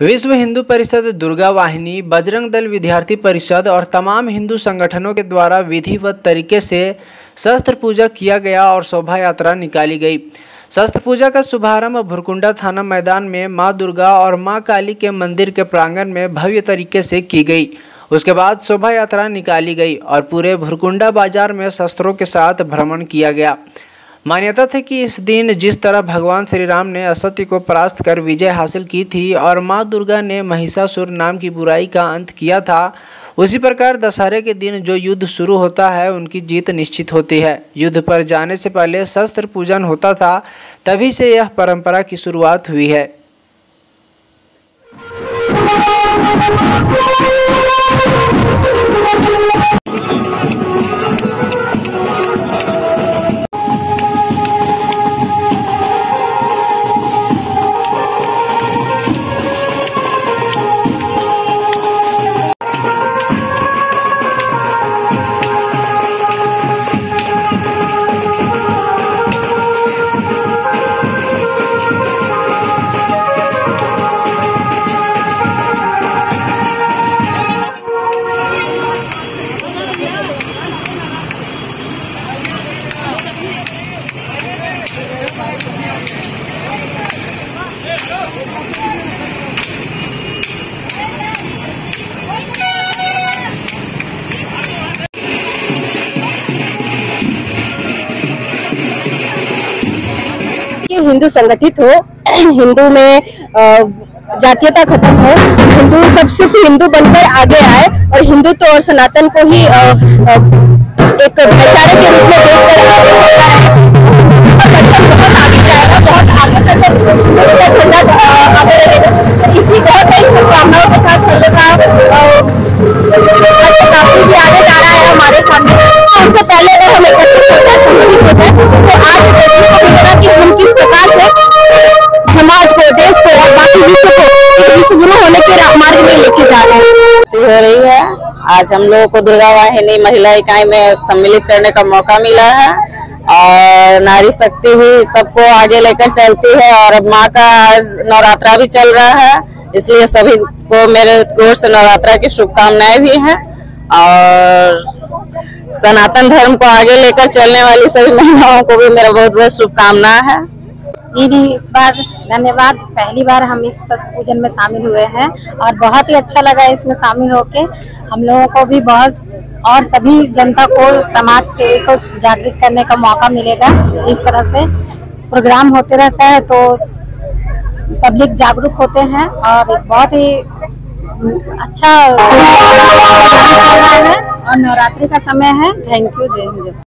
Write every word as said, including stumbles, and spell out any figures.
विश्व हिंदू परिषद, दुर्गा वाहिनी, बजरंग दल, विद्यार्थी परिषद और तमाम हिंदू संगठनों के द्वारा विधिवत तरीके से शस्त्र पूजा किया गया और शोभा यात्रा निकाली गई। शस्त्र पूजा का शुभारंभ भुरकुंडा थाना मैदान में मां दुर्गा और मां काली के मंदिर के प्रांगण में भव्य तरीके से की गई। उसके बाद शोभा यात्रा निकाली गई और पूरे भुरकुंडा बाजार में शस्त्रों के साथ भ्रमण किया गया। मान्यता थी कि इस दिन जिस तरह भगवान श्री राम ने असत्य को परास्त कर विजय हासिल की थी और मां दुर्गा ने महिषासुर नाम की बुराई का अंत किया था, उसी प्रकार दशहरे के दिन जो युद्ध शुरू होता है उनकी जीत निश्चित होती है। युद्ध पर जाने से पहले शस्त्र पूजन होता था, तभी से यह परंपरा की शुरुआत हुई है। हिंदू संगठित हो, हिंदू में जातीयता खत्म हो, हिंदू सब सिर्फ हिंदू बनकर आगे आए और हिंदुत्व और सनातन को ही एक भाईचारे के रूप में देखकर आगे बढ़ता है। हिंदुत्व बहुत आगे जाएगा, बहुत आगे तक आगे रहेगा। इसी बहुत सारी शुभकामनाओं के साथ काफी आगे जा रहा है हमारे सामने। उससे पहले अगर हम एकत्रित होते हैं, संगठित होते हैं, तो आज देखने को मिलेगा कि हम किस प्रकार से समाज को, देश को और बाकी विश्व को एक विश्वगुरु होने के मार्ग में लेके जा रहे हैं। हो रही है आज हम लोगों को दुर्गा वाहिनी महिला इकाई में सम्मिलित करने का मौका मिला है और नारी शक्ति ही सबको आगे लेकर चलती है। और अब माँ का आज नवरात्रा भी चल रहा है, इसलिए सभी को मेरे ओर से नवरात्रा की शुभकामनाएं भी हैं। और सनातन धर्म को आगे लेकर चलने वाली सभी महिलाओं को भी मेरा बहुत बहुत शुभकामना है। जी जी, इस बार धन्यवाद। पहली बार हम इस शस्त्र पूजन में शामिल हुए हैं और बहुत ही अच्छा लगा इसमें शामिल होके। हम लोगों को भी बहुत और सभी जनता को, समाज सेवी को जागरूक करने का मौका मिलेगा। इस तरह से प्रोग्राम होते रहता है तो पब्लिक जागरूक होते हैं और बहुत ही अच्छा है और नवरात्रि का समय है। थैंक यू, जय हिंद।